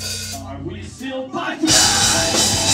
Are we still podcast?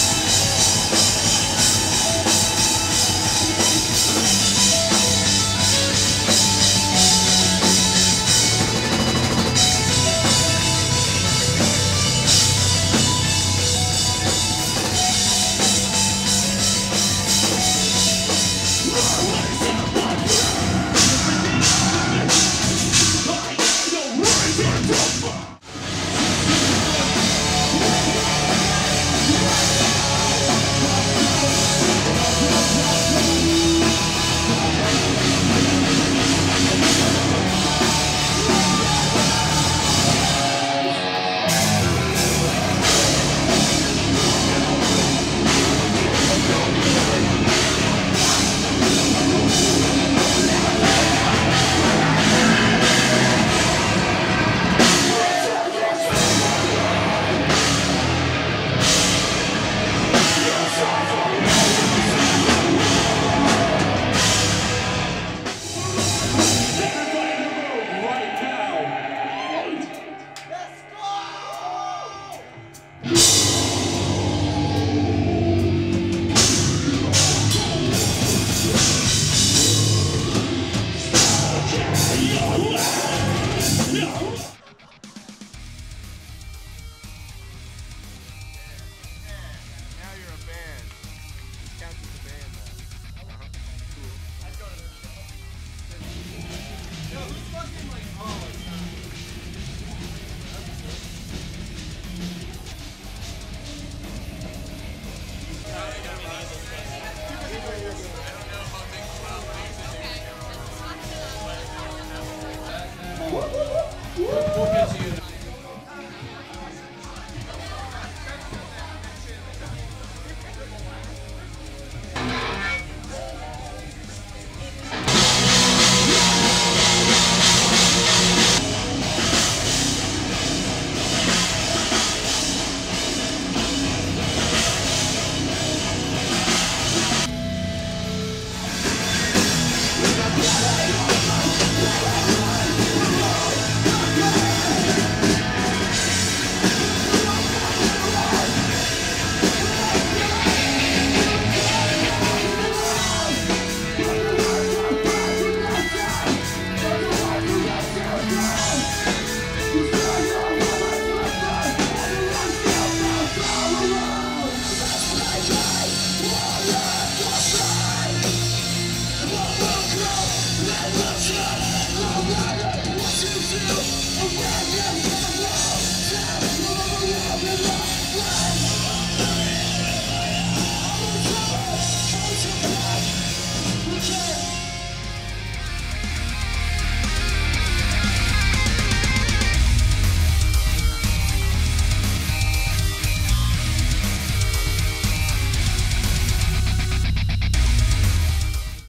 Thank you.